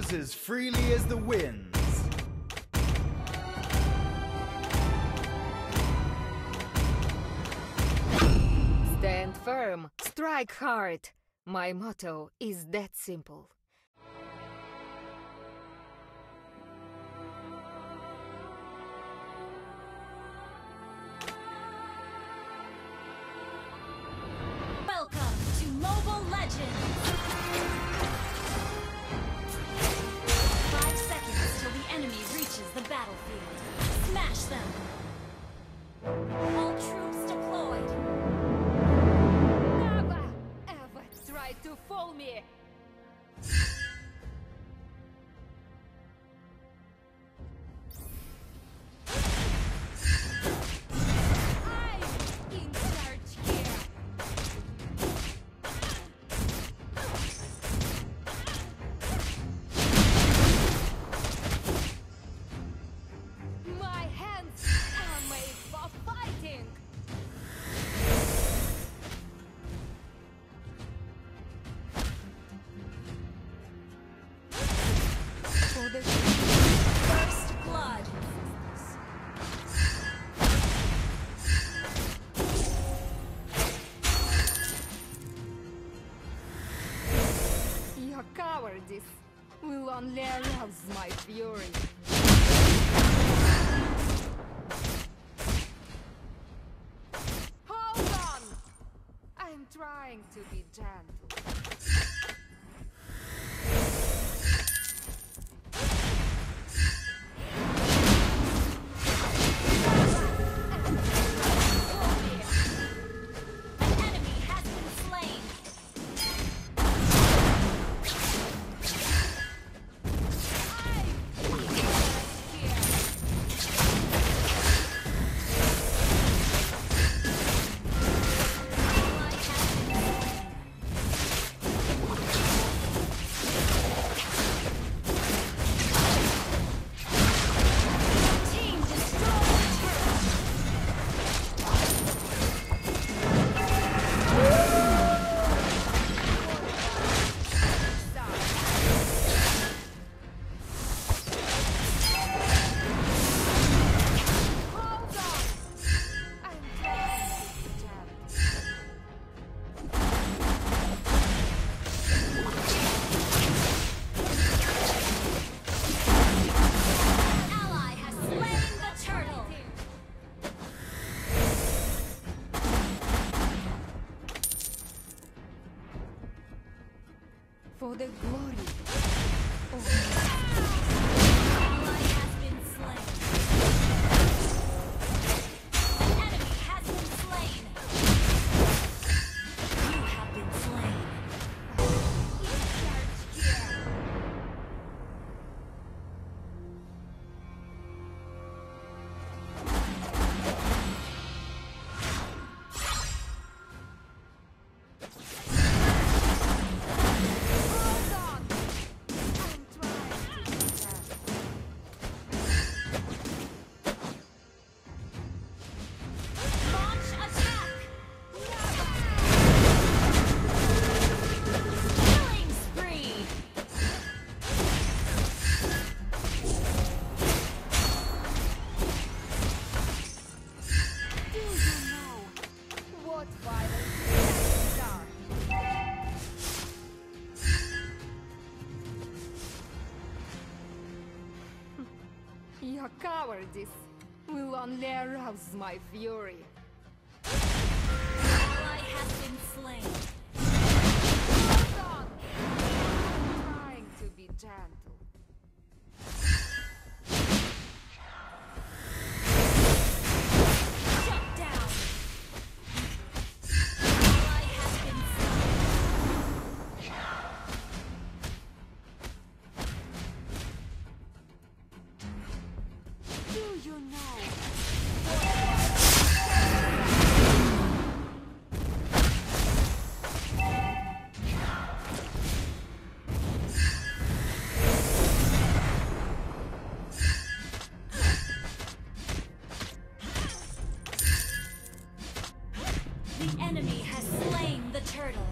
blows as freely as the winds. Stand firm, strike hard. My motto is that simple. Welcome to Mobile Legends. 5 seconds till the enemy reaches the battlefield. Smash them. All troops deployed. Never ever try to fool me. First blood. Your cowardice will only arouse my fury. Hold on! I'm trying to be gentle. For the glory . Your cowardice will only arouse my fury. An ally has been slain. Hold on! I'm trying to be gentle. Turtle.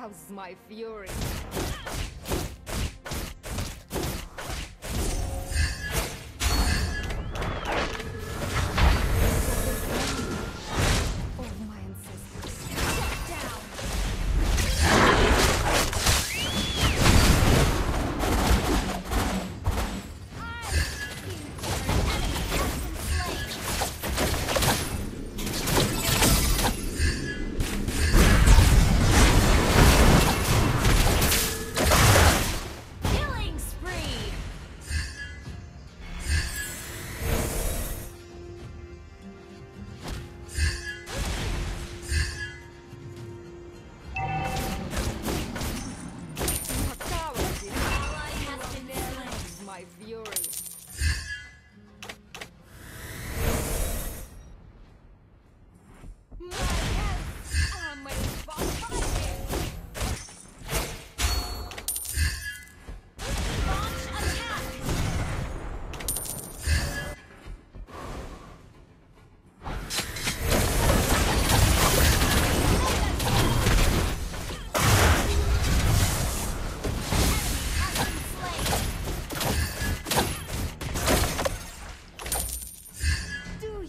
arouse my fury.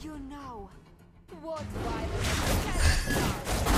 You know what violence can start?